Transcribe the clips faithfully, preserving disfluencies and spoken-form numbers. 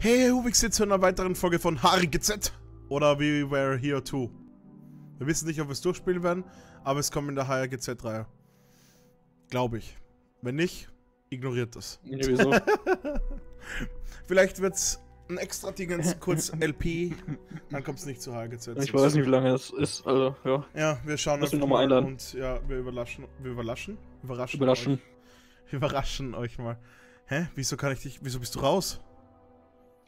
Hey, Hubex jetzt zu einer weiteren Folge von H R G Z oder We Were Here Too. Wir wissen nicht, ob wir es durchspielen werden, aber es kommt in der H R G Z-Reihe. Glaube ich. Wenn nicht, ignoriert das. Nee, wieso? Vielleicht wird es ein extra Dingens, kurz L P, dann kommt es nicht zu H R G Z. Ich weiß nicht, wie lange es ist, also, ja. Ja, wir schauen uns nochmal einladen. Und ja, wir überraschen. Wir überraschen? Überraschen. Überraschen euch, überraschen euch mal. Hä? Wieso kann ich dich. Wieso bist du raus?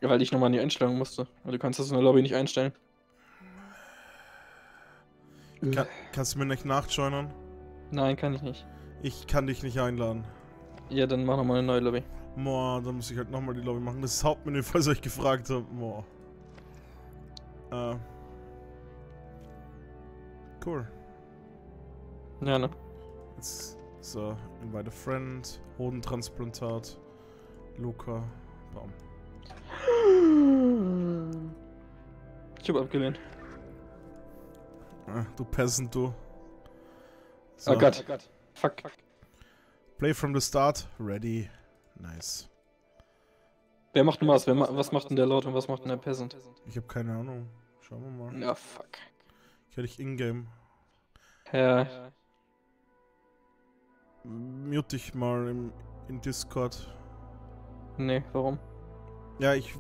Ja, weil ich nochmal in die Einstellung musste. Du kannst das in der Lobby nicht einstellen. Kann, kannst du mir nicht nachjoinern? Nein, kann ich nicht. Ich kann dich nicht einladen. Ja, dann mach nochmal eine neue Lobby. Boah, dann muss ich halt nochmal die Lobby machen. Das ist Hauptmenü, falls ihr euch gefragt habt. Boah. Äh. Cool. Ja, ne? Jetzt, so, invite a friend, Hodentransplantat, Luca, bam. Ich hab abgelehnt. Ah, du Peasant, du. So. Oh Gott. Oh Gott. Fuck. Fuck. Play from the start. Ready. Nice. Wer macht denn was? Wer ma was macht denn der Lord und was macht denn der Peasant? Ich hab keine Ahnung. Schauen wir mal. Ja, fuck. Ich hätte ich in-game. Ja. ja. Mute dich mal im, in Discord. Nee, warum? Ja, ich...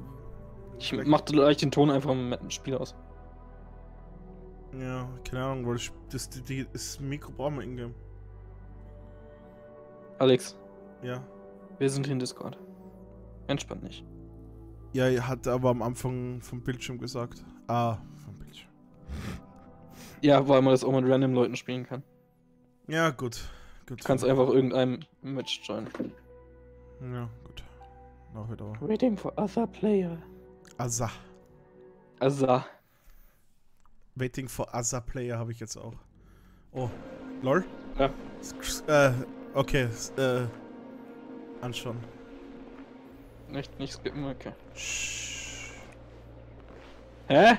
Ich mach gleich den Ton einfach im Spiel aus. Ja, keine Ahnung, weil ich, das, die, das Mikro brauchen wir in-game. Alex. Ja? Wir sind in Discord. Entspannt nicht. Ja, er hat aber am Anfang vom Bildschirm gesagt. Ah, vom Bildschirm. Ja, weil man das auch mit random Leuten spielen kann. Ja, gut. gut. Du kannst einfach irgendeinem Match joinen. Ja, gut. Noch wieder. Waiting for other player. Azza. Azza. Waiting for other player habe ich jetzt auch. Oh, lol? Ja. Äh, okay, äh, anschauen. Nicht, nicht skippen, okay. Shh. Hä?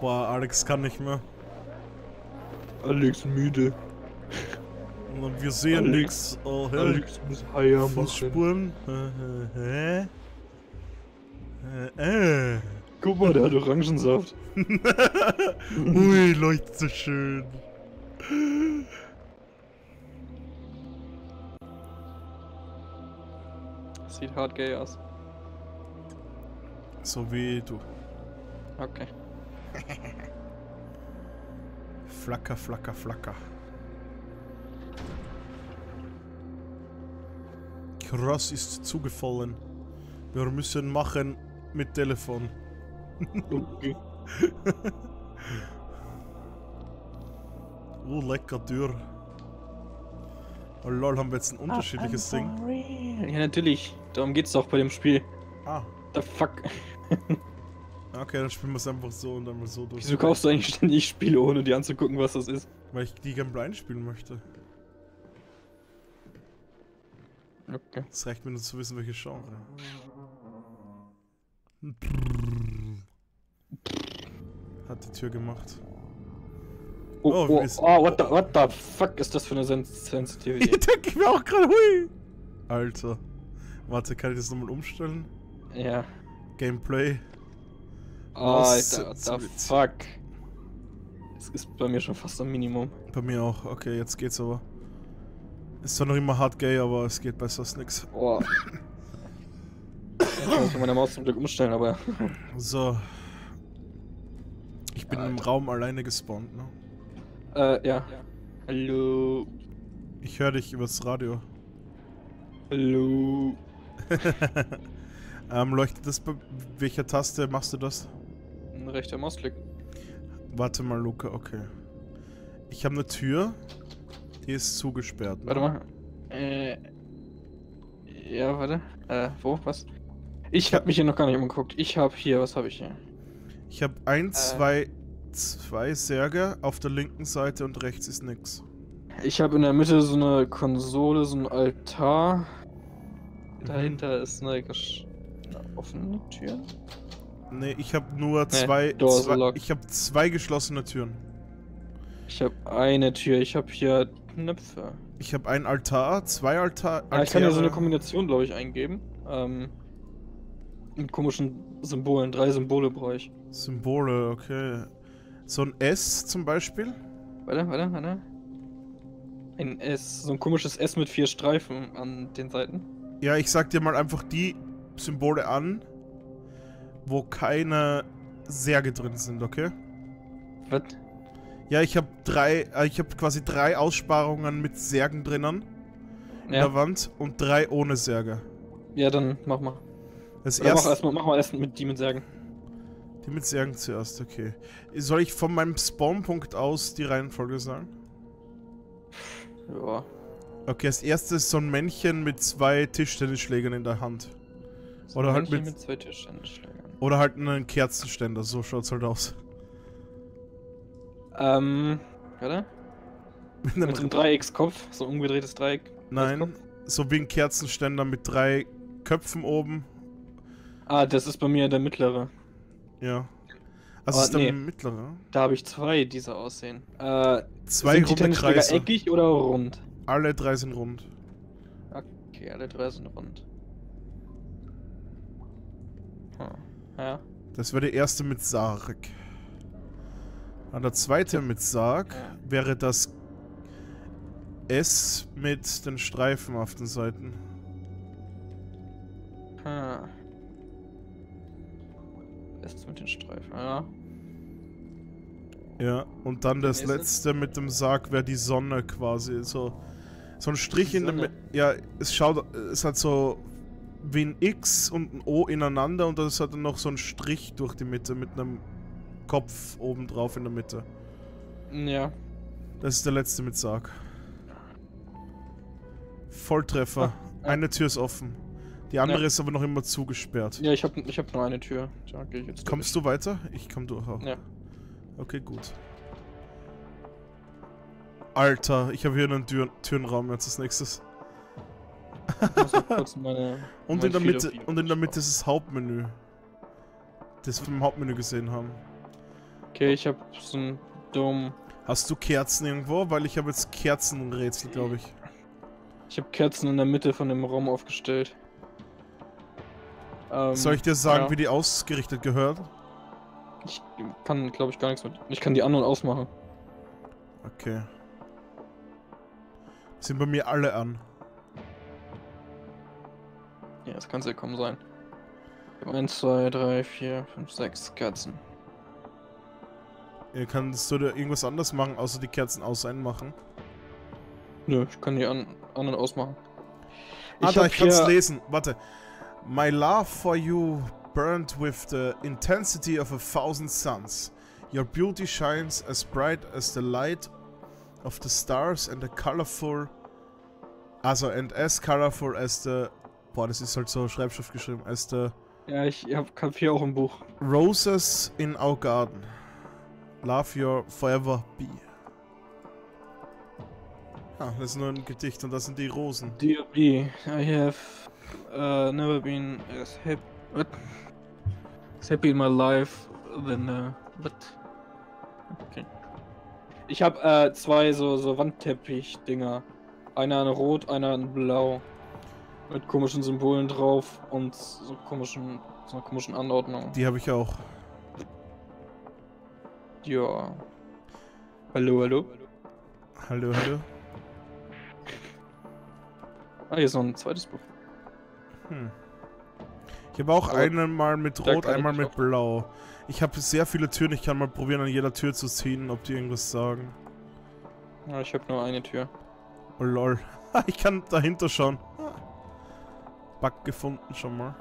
Boah, Alex kann nicht mehr. Alex müde. Und wir sehen Alex, nix. Oh, hey. Alex muss Haier machen. Hä? Äh, äh. Guck mal, der hat Orangensaft. Ui, leuchtet so schön. Sieht hart gay aus. So wie du. Okay. Flacker, flacker, flacker. Ross ist zugefallen. Wir müssen machen mit Telefon. Okay. Oh, lecker Tür. Oh lol, haben wir jetzt ein unterschiedliches ah, Ding. Ja, natürlich. Darum geht's doch bei dem Spiel. Ah. The fuck. Okay, dann spielen wir es einfach so und dann mal so durch. Wieso kaufst du eigentlich ständig Spiele, ohne dir anzugucken, was das ist? Weil ich die gern blind spielen möchte. Okay. Es reicht mir nur zu wissen, welche Genre. Hat die Tür gemacht. Oh, oh, oh, oh what, the, what the fuck ist das für eine Sensitivität? Ich denke mir auch gerade, hui! Alter. Warte, kann ich das nochmal umstellen? Ja. Gameplay. Oh, Alter, what the fuck. Das ist bei mir schon fast am Minimum. Bei mir auch, okay, jetzt geht's aber. Ist zwar noch immer hart gay, aber es geht besser als nix. Boah. Ich muss meine Maus zum Glück umstellen, aber... So. Ich bin Alter. Im Raum alleine gespawnt, ne? Äh, ja. ja. Hallo. Ich höre dich übers Radio. Hallo. ähm, leuchtet das bei... Welcher Taste machst du das? Ein rechter Mausklick. Warte mal, Luca, okay. Ich habe eine Tür. Die ist zugesperrt. Ne? Warte mal. Äh. Ja, warte. Äh, wo? Was? Ich hab mich hier noch gar nicht umgeguckt. Ich hab hier, was hab ich hier? Ich hab ein, äh, zwei, zwei Särge auf der linken Seite und rechts ist nix. Ich hab in der Mitte so eine Konsole, so ein Altar. Mhm. Dahinter ist eine, eine offene Tür. Ne, ich hab nur zwei. Nee, zwei ich hab zwei geschlossene Türen. Ich habe eine Tür, ich habe hier Knöpfe. Ich habe einen Altar, zwei Altar. Altäre. Ich kann ja so eine Kombination, glaube ich, eingeben. Ähm, mit komischen Symbolen, drei Symbole brauche ich. Symbole, okay. So ein S zum Beispiel? Warte, warte, warte. Ein S, so ein komisches S mit vier Streifen an den Seiten. Ja, ich sag dir mal einfach die Symbole an, wo keine Särge drin sind, okay? Was? Ja, ich habe drei, äh, ich habe quasi drei Aussparungen mit Särgen drinnen in ja. der Wand und drei ohne Särge. Ja, dann mach mal. Das erste. Mach erstmal, mach mal erst mit die mit Särgen. Die mit Särgen zuerst, okay. Soll ich von meinem Spawnpunkt aus die Reihenfolge sagen? Ja. Okay, als erstes so ein Männchen mit zwei Tischtennisschlägern in der Hand. So oder halt mit, mit zwei Tischtennisschlägern. Oder halt einen Kerzenständer, so schaut's halt aus. Ähm, warte? Mit einem, mit einem Dreieckskopf, so ein umgedrehtes Dreieck. Nein, so wie ein Kerzenständer mit drei Köpfen oben. Ah, das ist bei mir der mittlere. Ja. Also oh, ist nee. der mittlere? Da habe ich zwei, die so aussehen. Äh, zwei sind runde die Kreise. Eckig oder rund? Alle drei sind rund. Okay, alle drei sind rund. Hm. Ja. Das wäre der erste mit Sarg. Und der zweite mit Sarg wäre das S mit den Streifen auf den Seiten. Hm. S mit den Streifen, ja. Ja, und dann das letzte mit dem Sarg wäre die Sonne quasi. So, so ein Strich in dem. Ja, es schaut. Es hat so wie ein X und ein O ineinander und das hat dann noch so ein Strich durch die Mitte mit einem Kopf oben drauf in der Mitte. Ja. Das ist der letzte mit Sarg. Volltreffer. Ah, ja. Eine Tür ist offen. Die andere ja. ist aber noch immer zugesperrt. Ja, ich hab, ich hab nur eine Tür. Ja, geh ich jetzt Kommst durch. du weiter? Ich komm durch auch. Ja. Okay, gut. Alter, ich habe hier einen Tür Türenraum jetzt als nächstes. Ich muss kurz meine, und, in der Mitte, und in der Mitte ist das Hauptmenü. Das wir im Hauptmenü gesehen haben. Okay, ich habe so einen Dom. Hast du Kerzen irgendwo? Weil ich habe jetzt Kerzenrätsel, glaube ich. Ich habe Kerzen in der Mitte von dem Raum aufgestellt. Ähm, Soll ich dir sagen, ja. wie die ausgerichtet gehört? Ich kann, glaube ich, gar nichts mit. Ich kann die an- und ausmachen. Okay. Sind bei mir alle an. Ja, das kann sehr kaum sein. Ich habe eins, zwei, drei, vier, fünf, sechs Kerzen. Ja, kannst du da irgendwas anderes machen, außer die Kerzen aus- und einmachen? Nö, ich kann die an, an und ausmachen. Ich ah, da, ich kann's lesen. Warte. My love for you burned with the intensity of a thousand suns. Your beauty shines as bright as the light of the stars and the colorful... Also, and as colorful as the... Boah, das ist halt so Schreibschrift geschrieben, as the... Ja, ich hab hier auch im Buch. Roses in our garden. Love your forever be. Ah, das ist nur ein Gedicht und das sind die Rosen. Dear bee, I have uh, never been as happy, what? As happy in my life than uh, what? Okay. Ich habe äh, zwei so, so Wandteppich-Dinger. Einer in rot, einer in blau. Mit komischen Symbolen drauf und so komischen, so einer komischen Anordnung. Die habe ich auch. Ja. Hallo, hallo. Hallo, hallo. Ah, hier ist noch ein zweites Buch. Hm. Ich habe auch oh, einmal mit Rot, einmal mit Blau. Ich habe sehr viele Türen, ich kann mal probieren, an jeder Tür zu ziehen, ob die irgendwas sagen. Ja, ich habe nur eine Tür. Oh lol. Ich kann dahinter schauen. Bug gefunden schon mal.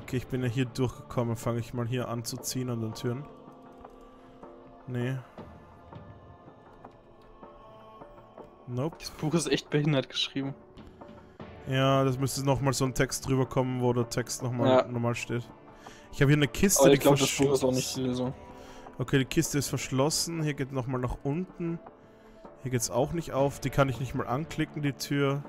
Okay, ich bin ja hier durchgekommen. Fange ich mal hier an zu ziehen an den Türen. Nee. Nope. Das Buch ist echt behindert geschrieben. Ja, das müsste nochmal so ein Text drüber kommen, wo der Text nochmal ja. normal steht. Ich habe hier eine Kiste, aber ich glaube, das Buch ist auch nicht die Lösung. Okay, die Kiste ist verschlossen. Hier geht nochmal nach unten. Hier geht's auch nicht auf. Die kann ich nicht mal anklicken, die Tür.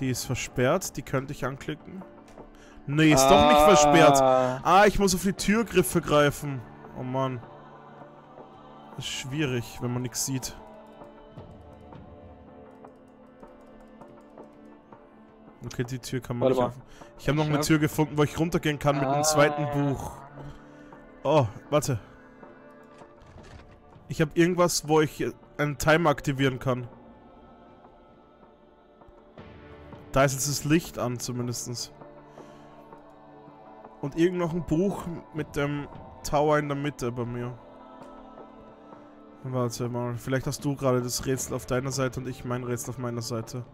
Die ist versperrt, die könnte ich anklicken. Nee, ist ah. doch nicht versperrt. Ah, ich muss auf die Türgriffe greifen. Oh Mann. Das ist schwierig, wenn man nichts sieht. Okay, die Tür kann man Warte nicht öffnen. Ich habe noch eine Tür gefunden, wo ich runtergehen kann mit ah. einem zweiten Buch. Oh, warte. Ich habe irgendwas, wo ich einen Timer aktivieren kann. Da ist jetzt das Licht an, zumindest. Und irgend noch ein Buch mit dem Tower in der Mitte bei mir. Warte mal, vielleicht hast du gerade das Rätsel auf deiner Seite und ich mein Rätsel auf meiner Seite.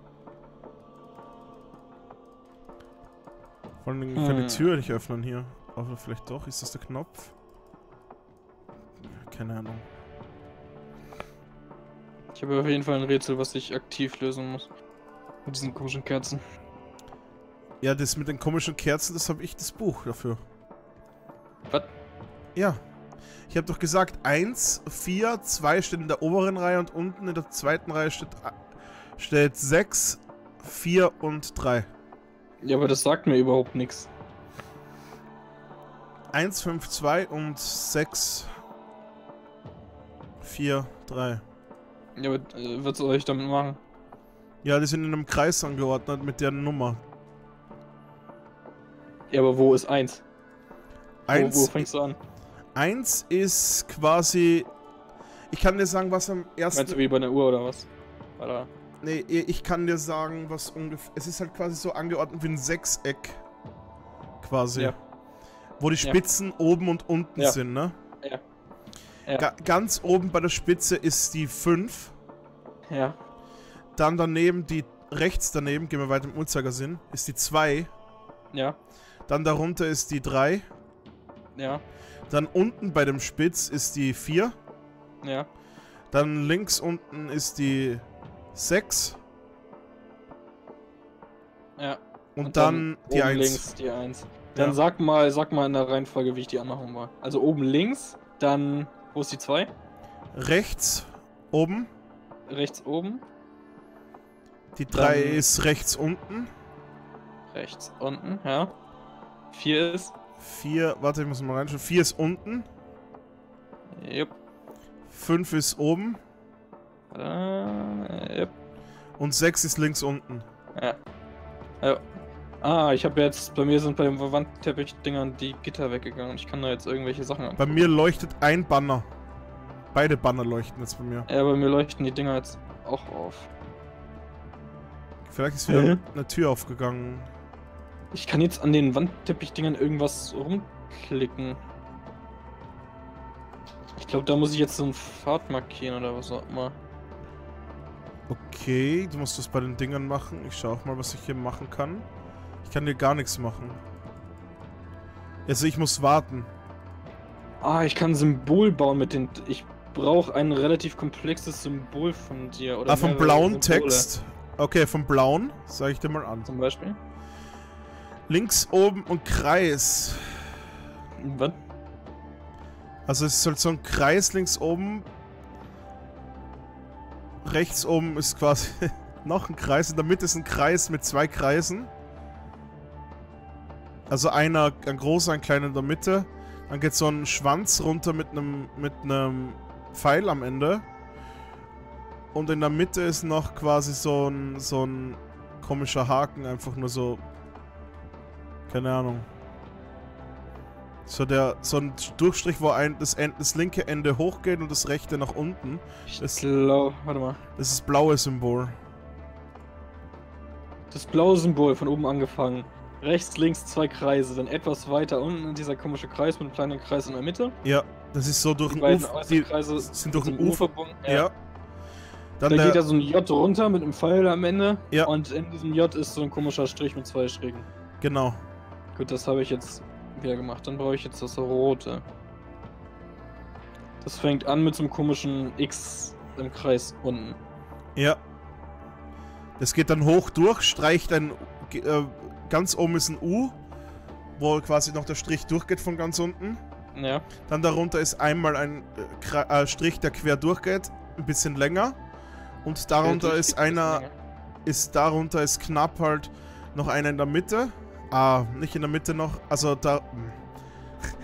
Vor allem kann die Tür nicht öffnen hier. Aber vielleicht doch, ist das der Knopf? Keine Ahnung. Ich habe auf jeden Fall ein Rätsel, was ich aktiv lösen muss. Mit diesen komischen Kerzen. Ja, das mit den komischen Kerzen, das habe ich das Buch dafür. Was? Ja. Ich habe doch gesagt, eins, vier, zwei steht in der oberen Reihe und unten in der zweiten Reihe steht, steht sechs, vier und drei. Ja, aber das sagt mir überhaupt nichts. eins, fünf, zwei und sechs, vier, drei. Ja, aber äh, was soll ich damit machen? Ja, die sind in einem Kreis angeordnet mit der Nummer. Ja, aber wo ist eins? eins wo, wo fängst du an? eins ist quasi... Ich kann dir sagen, was am ersten... Meinst du wie bei einer Uhr oder was? Oder? Nee, ich kann dir sagen, was ungefähr... Es ist halt quasi so angeordnet wie ein Sechseck. Quasi. Ja. Wo die Spitzen ja. oben und unten ja. sind, ne? Ja. ja. Ga ganz oben bei der Spitze ist die fünf. Ja. Dann daneben, die rechts daneben, gehen wir weiter im Uhrzeigersinn, ist die zwei. Ja. Dann darunter ist die drei. Ja. Dann unten bei dem Spitz ist die vier. Ja. Dann links unten ist die sechs. Ja. Und, und dann, dann die eins. Links die eins. Dann ja. sag mal, sag mal in der Reihenfolge, wie ich die anmachen war. Also oben links, dann wo ist die zwei? Rechts oben. Rechts oben. Die drei ist rechts unten. Rechts unten, ja. vier ist. vier, warte, ich muss mal reinschauen. vier ist unten. Jupp. fünf ist oben. Äh, jupp. Und sechs ist links unten. Ja. ja. Ah, ich habe jetzt, bei mir sind bei den Wandteppichtdingern die Gitter weggegangen. Ich kann da jetzt irgendwelche Sachen angucken. Bei mir leuchtet ein Banner. Beide Banner leuchten jetzt bei mir. Ja, bei mir leuchten die Dinger jetzt auch auf. Vielleicht ist wieder mhm. eine Tür aufgegangen. Ich kann jetzt an den Wandteppichtdingern irgendwas rumklicken. Ich glaube, da muss ich jetzt so einen Pfad markieren oder was auch immer. Okay, du musst das bei den Dingern machen. Ich schaue auch mal, was ich hier machen kann. Ich kann dir gar nichts machen. Also ich muss warten. Ah, ich kann ein Symbol bauen mit den... Ich brauche ein relativ komplexes Symbol von dir. Oder ah, vom blauen Symbole. Text? Okay, vom blauen, sage ich dir mal an. Zum Beispiel? Links oben und Kreis. Was? Also es ist halt so ein Kreis links oben. Rechts oben ist quasi noch ein Kreis. In der Mitte ist ein Kreis mit zwei Kreisen. Also einer, ein großer, ein kleiner in der Mitte. Dann geht so ein Schwanz runter mit einem mit einem Pfeil am Ende. Und in der Mitte ist noch quasi so ein, so ein komischer Haken, einfach nur so... Keine Ahnung. So, der, so ein Durchstrich, wo ein, das, End, das linke Ende hochgeht und das rechte nach unten. Das, ich glaub, warte mal. Das ist das blaue Symbol. Das blaue Symbol, von oben angefangen. Rechts, links zwei Kreise, dann etwas weiter unten dieser komische Kreis mit einem kleinen Kreis in der Mitte. Ja, das ist so durch die ein Ufer. Die Kreise sind durch ein Ufer verbunden. Ja. ja. Dann da geht ja so ein J runter mit einem Pfeil am Ende. Ja. Und in diesem J ist so ein komischer Strich mit zwei Schrägen. Genau. Gut, das habe ich jetzt wieder gemacht. Dann brauche ich jetzt das rote. Das fängt an mit so einem komischen X im Kreis unten. Ja. Das geht dann hoch durch, streicht ein... Äh, ganz oben ist ein U, wo quasi noch der Strich durchgeht von ganz unten. Ja. Dann darunter ist einmal ein äh, Strich, der quer durchgeht, ein bisschen länger. Und darunter ist einer, ist darunter ist knapp halt noch einer in der Mitte, Ah, nicht in der Mitte noch. Also da...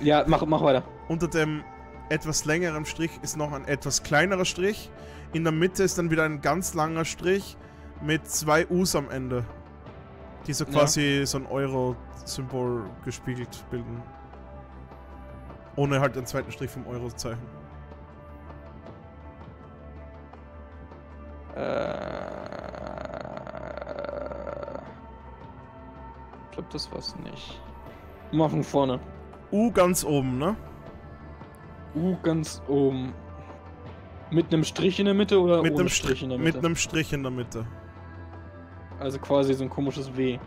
Ja, mach, mach weiter. Unter dem etwas längeren Strich ist noch ein etwas kleinerer Strich. In der Mitte ist dann wieder ein ganz langer Strich mit zwei U's am Ende. Die so quasi ja. so ein Euro-Symbol gespiegelt bilden. Ohne halt den zweiten Strich vom Euro-Zeichen. Äh, ich glaube, das war's nicht. Mal von vorne. U ganz oben, ne? U ganz oben. Mit einem Strich in der Mitte oder mit ohne einem Strich in der Mitte? Mit einem Strich in der Mitte. Also quasi so ein komisches W.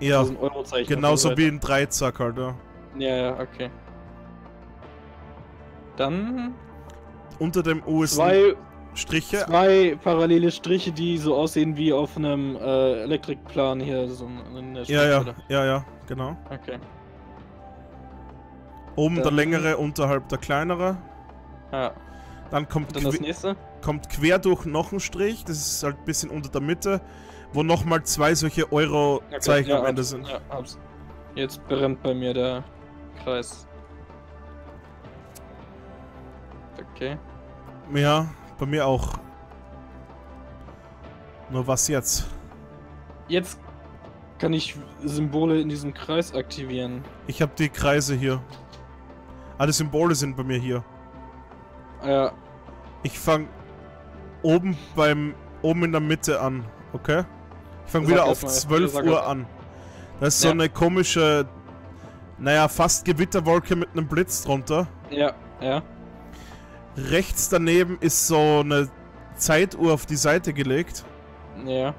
Ja, also ein Eurozeichen. Genauso wie ein Dreizack halt, ja. Ja, ja, okay. Dann... Unter dem U ist zwei Striche. Zwei parallele Striche, die so aussehen wie auf einem äh, Elektrikplan hier. So in der ja, ja, ja, ja, genau. Okay. Oben dann der längere, unterhalb der kleinere. Ja. Dann kommt, dann das nächste. kommt quer durch noch ein Strich, das ist halt ein bisschen unter der Mitte, wo nochmal zwei solche Euro-Zeichen okay, ja, am Ende sind. Ja, jetzt brennt bei mir der Kreis. Okay. Ja, bei mir auch. Nur was jetzt? Jetzt kann ich Symbole in diesem Kreis aktivieren. Ich habe die Kreise hier. Alle Symbole sind bei mir hier. Ja. Ich fange oben beim oben in der Mitte an, okay? Ich fange wieder auf zwölf Uhr an. Das ist so eine komische, naja, fast Gewitterwolke mit einem Blitz drunter. Ja, ja. Rechts daneben ist so eine Zeituhr auf die Seite gelegt. Ja.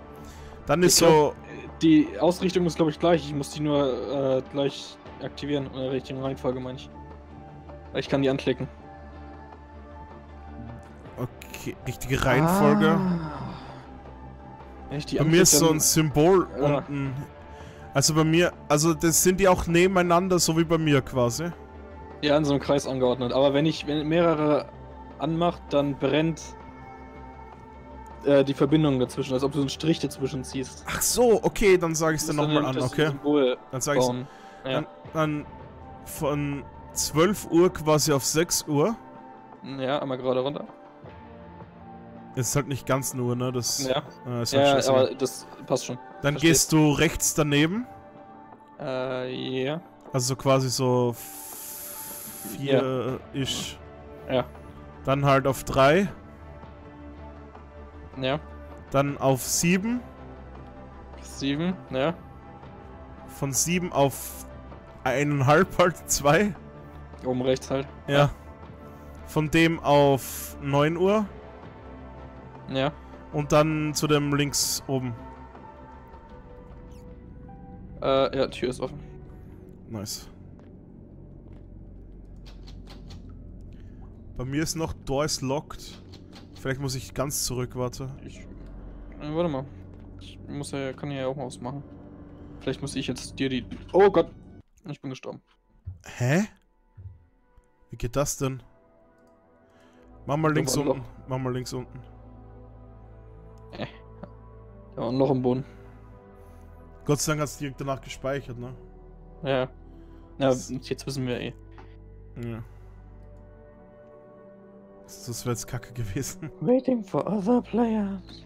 Dann ist so... Die Ausrichtung ist glaube ich gleich, ich muss die nur äh, gleich aktivieren, in der richtigen Reihenfolge meine ich. Ich kann die anklicken. Okay, richtige Reihenfolge. Ah. Echt, die bei mir ist so ein Symbol ja. unten. Also bei mir, also das sind die auch nebeneinander, so wie bei mir quasi. Ja, in so einem Kreis angeordnet. Aber wenn ich wenn mehrere anmacht, dann brennt äh, die Verbindung dazwischen, als ob du so einen Strich dazwischen ziehst. Ach so, okay, dann sage ich es dir nochmal an, okay? Dann sage ich es. Ja. Dann von zwölf Uhr quasi auf sechs Uhr. Ja, einmal gerade runter. Es ist halt nicht ganz nur, ne? Das, ja, äh, ist halt ja, ja aber das passt schon. Dann Versteht. gehst du rechts daneben. Äh, ja. Yeah. Also quasi so vier-ish. Yeah. Ja. Dann halt auf drei. Ja. Dann auf sieben. sieben, ja. Von sieben auf eineinhalb halt, zwei. Oben rechts halt. Ja. ja. Von dem auf neun Uhr. Ja. Und dann zu dem links oben. Äh, ja, Tür ist offen. Nice. Bei mir ist noch Door is locked. Vielleicht muss ich ganz zurück, warte. Ich, äh, warte mal. Ich muss ja, kann ja auch mal ausmachen. Vielleicht muss ich jetzt dir die... Oh Gott! Ich bin gestorben. Hä? Wie geht das denn? Mach mal links unten. Mach mal links unten. Ja, und noch im Boden. Gott sei Dank hat es direkt danach gespeichert, ne? Ja. Ja, jetzt wissen wir eh. Ja. Das wäre jetzt kacke gewesen. Waiting for other players.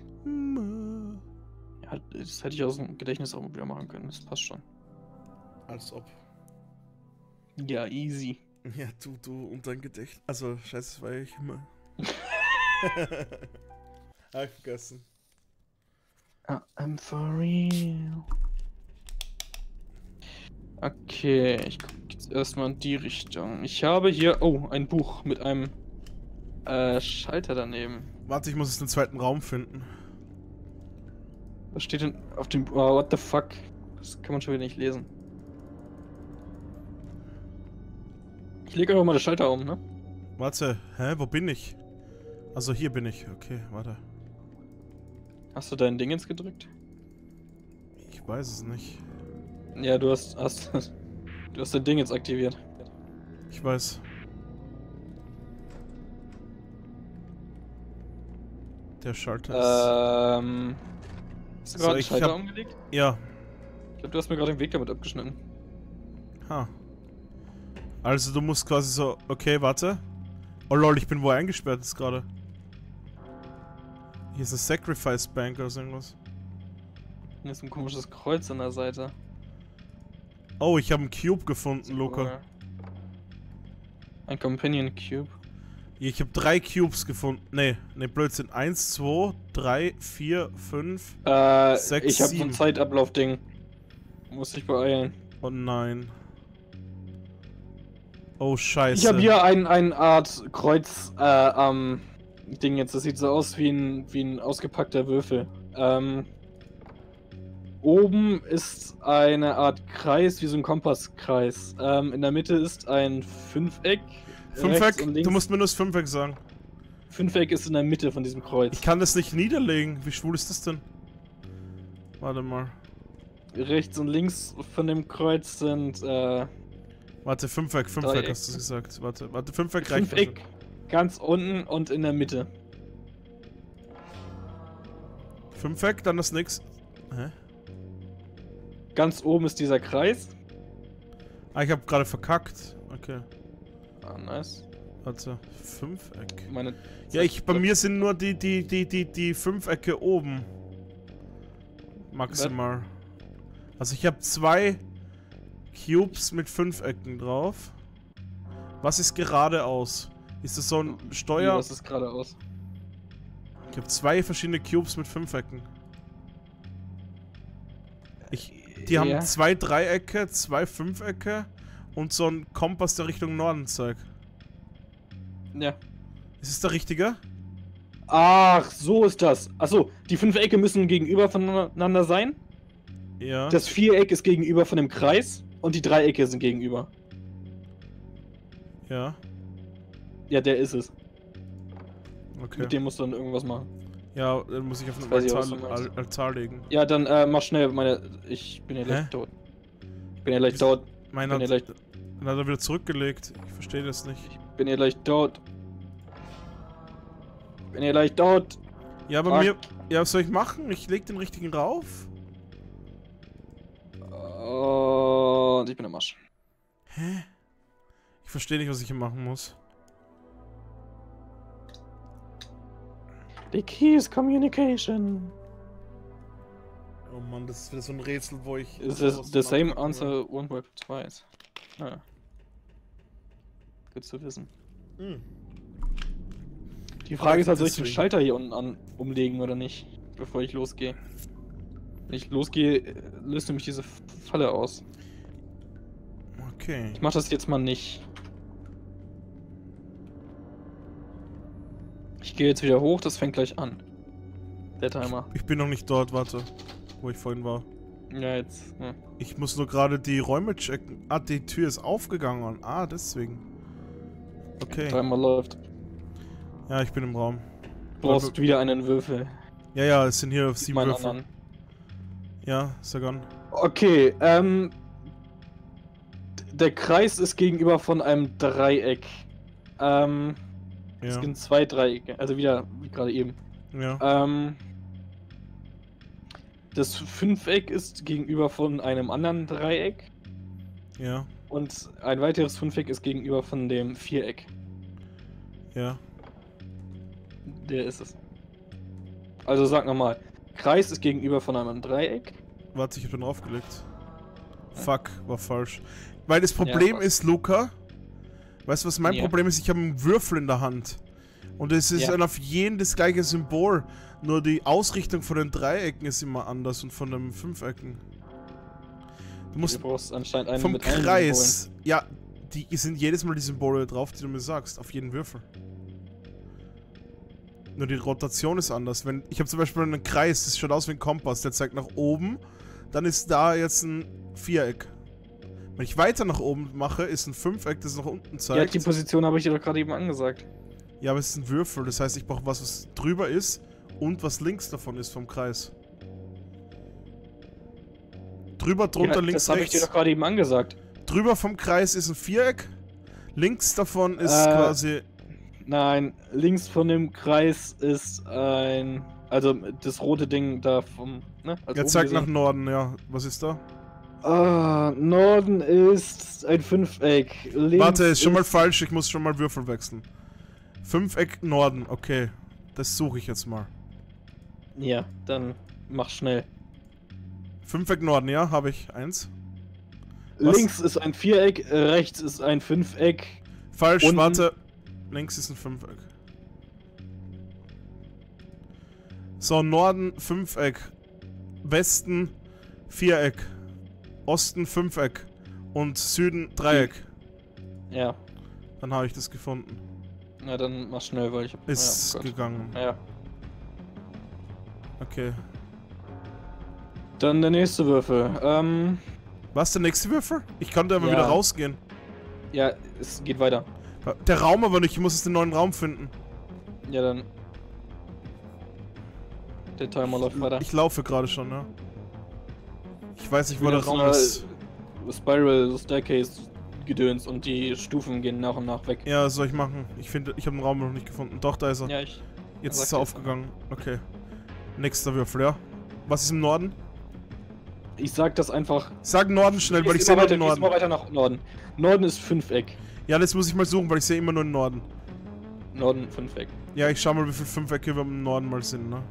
Ja, das hätte ich aus dem Gedächtnis auch wieder machen können, das passt schon. Als ob. Ja, easy. Ja, du, du und dein Gedächtnis. Also, scheiße, das war ich immer. Hab ich vergessen. I'm for real. Okay, ich gucke jetzt erstmal in die Richtung. Ich habe hier, oh, ein Buch mit einem äh, Schalter daneben. Warte, ich muss jetzt den zweiten Raum finden. Was steht denn auf dem, oh, what the fuck? Das kann man schon wieder nicht lesen. Ich lege einfach mal den Schalter um, ne? Warte, hä, wo bin ich? Also hier bin ich, okay, warte. Hast du dein Ding jetzt gedrückt? Ich weiß es nicht. Ja, du hast, hast, du hast dein Ding jetzt aktiviert. Ich weiß. Der Schalter ist... Ähm... Hast du gerade den Schalter umgelegt? Ja. Ich glaube, du hast mir gerade den Weg damit abgeschnitten. Ha. Also du musst quasi so... Okay, warte. Oh lol, ich bin wo eingesperrt jetzt gerade. Hier ist eine Sacrifice Bank oder so irgendwas. Hier ist ein komisches Kreuz an der Seite. Oh, ich habe einen Cube gefunden, Luca. Cool. Ein Companion Cube. Ich habe drei Cubes gefunden. Ne, ne, Blödsinn. Eins, zwei, drei, vier, fünf, äh, sechs, ich habe so ein Zeitablauf-Ding. Muss ich beeilen. Oh nein. Oh scheiße. Ich habe hier ein, ein Art Kreuz, äh, am ähm, Ding jetzt. Das sieht so aus wie ein, wie ein ausgepackter Würfel. Ähm, oben ist eine Art Kreis, wie so ein Kompasskreis. Ähm, in der Mitte ist ein Fünfeck. Fünfeck? Du musst mir nur das Fünfeck sagen. Fünfeck ist in der Mitte von diesem Kreuz. Ich kann das nicht niederlegen. Wie schwul ist das denn? Warte mal. Rechts und links von dem Kreuz sind, äh... Warte, Fünfeck, Fünfeck hast du gesagt. Warte, warte, Fünfeck, Fünfeck reicht. Fünfeck, ganz unten und in der Mitte. Fünfeck, dann das nix. Hä? Ganz oben ist dieser Kreis. Ah, ich hab gerade verkackt. Okay. Ah, nice. Also, Fünfeck. Meine ja, ich, bei mir sind nur die, die, die, die, die Fünfecke oben. Maximal. Also ich habe zwei Cubes mit Fünfecken drauf. Was ist geradeaus? Ist das so ein Steuer? Was ist geradeaus? Ich habe zwei verschiedene Cubes mit Fünfecken. Ich, die ja. haben zwei Dreiecke, zwei Fünfecke und so ein Kompass, der Richtung Norden zeigt. Ja. Ist es der richtige? Ach, so ist das. Achso, die Fünfecke müssen gegenüber voneinander sein. Ja. Das Viereck ist gegenüber von dem Kreis und die Dreiecke sind gegenüber. Ja. Ja, der ist es. Okay. Mit dem musst du dann irgendwas machen. Ja, dann muss ich auf den Altar, ich Al Altar legen. Ja, dann äh, mach schnell, meine. Ich bin ja leicht tot. Ich bin ja leicht tot. Meiner hat er wieder zurückgelegt. Ich verstehe das nicht. Ich bin ja leicht tot. Ich bin ja leicht tot. Ja, aber Fuck. mir. Ja, was soll ich machen? Ich leg den richtigen rauf. Und ich bin am Arsch. Hä? Ich verstehe nicht, was ich hier machen muss. The key is communication. Oh Mann, das ist wieder so ein Rätsel, wo ich... Is this the same answer one word twice? Ah. Gut zu wissen. Mm. Die Frage oh, ist halt, soll ich den Schalter hier unten an umlegen oder nicht? Bevor ich losgehe. Wenn ich losgehe, löst nämlich diese Falle aus. Okay. Ich mach das jetzt mal nicht. Ich gehe jetzt wieder hoch, das fängt gleich an. Der Timer. Ich, ich bin noch nicht dort, warte. Wo ich vorhin war. Ja, jetzt. Ja. Ich muss nur gerade die Räume checken. Ah, die Tür ist aufgegangen. Ah, deswegen. Okay. Der Timer läuft. Ja, ich bin im Raum. Du brauchst Oder... wieder einen Würfel. Ja, ja, es sind hier sieben Würfel. Anderen. Ja, ist er gone. Okay, ähm... der Kreis ist gegenüber von einem Dreieck. Ähm, ja. Es gibt zwei Dreiecke, also wieder wie gerade eben. Ja. Ähm, das Fünfeck ist gegenüber von einem anderen Dreieck. Ja. Und ein weiteres Fünfeck ist gegenüber von dem Viereck. Ja. Der ist es. Also sag nochmal, Kreis ist gegenüber von einem Dreieck. Warte, ich hab den draufgelegt. Fuck, war falsch. Weil das Problem ja, ist, Luca, weißt du, was mein ja. Problem ist? Ich habe einen Würfel in der Hand. Und es ist ja. dann auf jeden das gleiche Symbol. Nur die Ausrichtung von den Dreiecken ist immer anders und von den Fünfecken. Du musst du brauchst anscheinend einen vom mit Kreis. Ja, die sind jedes Mal die Symbole drauf, die du mir sagst, auf jeden Würfel. Nur die Rotation ist anders. Wenn, ich habe zum Beispiel einen Kreis, das schaut aus wie ein Kompass, der zeigt nach oben. Dann ist da jetzt ein Viereck. Wenn ich weiter nach oben mache, ist ein Fünfeck, das nach unten zeigt. Ja, die Position habe ich dir doch gerade eben angesagt. Ja, aber es ist ein Würfel, das heißt, ich brauche was, was drüber ist und was links davon ist vom Kreis. Drüber, drunter, ja, links, das rechts. Das habe ich dir doch gerade eben angesagt. Drüber vom Kreis ist ein Viereck, links davon ist äh, quasi... Nein, links von dem Kreis ist ein... Also das rote Ding da vom... Ne? Also ja, zeigt nach Norden, ja. Was ist da? Ah, Norden ist ein Fünfeck. Links Warte, ist schon mal falsch, ich muss schon mal Würfel wechseln. Fünfeck Norden, okay. Das suche ich jetzt mal. Ja, dann mach schnell. Fünfeck Norden, ja, habe ich. Eins. Was? Links ist ein Viereck, rechts ist ein Fünfeck. Falsch, unten. Warte. Links ist ein Fünfeck. So, Norden, Fünfeck. Westen, Viereck. Osten, Fünfeck. Und Süden, Dreieck. Ja. Dann habe ich das gefunden. Na, dann mach schnell, weil ich... Ist ja, oh gegangen. Ja. Okay. Dann der nächste Würfel. Ähm... Was, der nächste Würfel? Ich kann da aber ja. wieder rausgehen. Ja, es geht weiter. Der Raum aber nicht, ich muss jetzt den neuen Raum finden. Ja, dann... Der Timer läuft weiter. Ich laufe gerade schon, ja. Ich weiß nicht, wo der Raum ist. Spiral, Staircase, Gedöns und die Stufen gehen nach und nach weg. Ja, das soll ich machen. Ich finde, ich habe den Raum noch nicht gefunden. Doch, da ist er. Ja, ich... Jetzt ist er aufgegangen. Okay. Nächster Würfel, ja. Was ist im Norden? Ich sag das einfach. Sag Norden schnell, weil ich sehe immer den Norden. Mal weiter nach Norden. Norden ist Fünfeck. Ja, das muss ich mal suchen, weil ich sehe immer nur den Norden. Norden, Fünfeck. Ja, ich schau mal, wie viele Fünfecke wir im Norden mal sind, ne?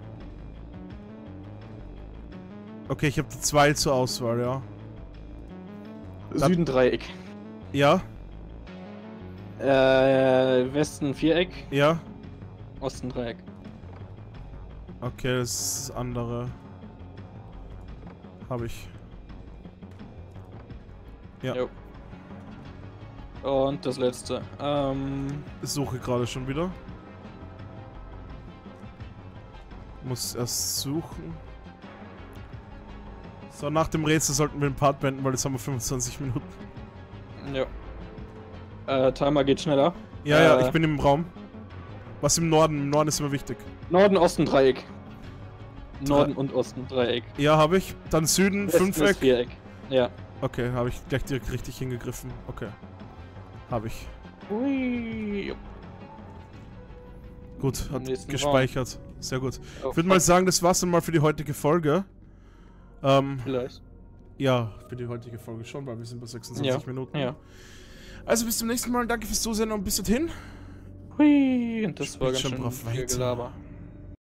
Okay, ich habe zwei zur Auswahl, ja. Süden Dreieck. Ja. Äh, Westen Viereck. Ja. Osten Dreieck. Okay, das andere. Habe ich. Ja. Jo. Und das letzte. Ähm. Ich suche gerade schon wieder. Muss erst suchen. So, nach dem Rätsel sollten wir den Part beenden, weil jetzt haben wir fünfundzwanzig Minuten. Ja. Äh, Timer geht schneller. Ja, äh, ja, ich bin im Raum. Was im Norden? Im Norden ist immer wichtig. Norden, Osten, Dreieck. Norden und Osten, Dreieck. Ja, habe ich. Dann Süden, Fünfeck. Viereck. Ja. Okay, habe ich gleich direkt richtig hingegriffen. Okay. Habe ich. Ui. Gut, hat gespeichert. Raum. Sehr gut. Oh, ich würde mal sagen, das war's dann mal für die heutige Folge. Ähm, Vielleicht. Ja, für die heutige Folge schon, weil wir sind bei sechsundzwanzig ja. Minuten. Ja. Also bis zum nächsten Mal. Danke fürs Zusehen und bis dorthin. Hui, und das Spielt war ganz schön viel Gelaber.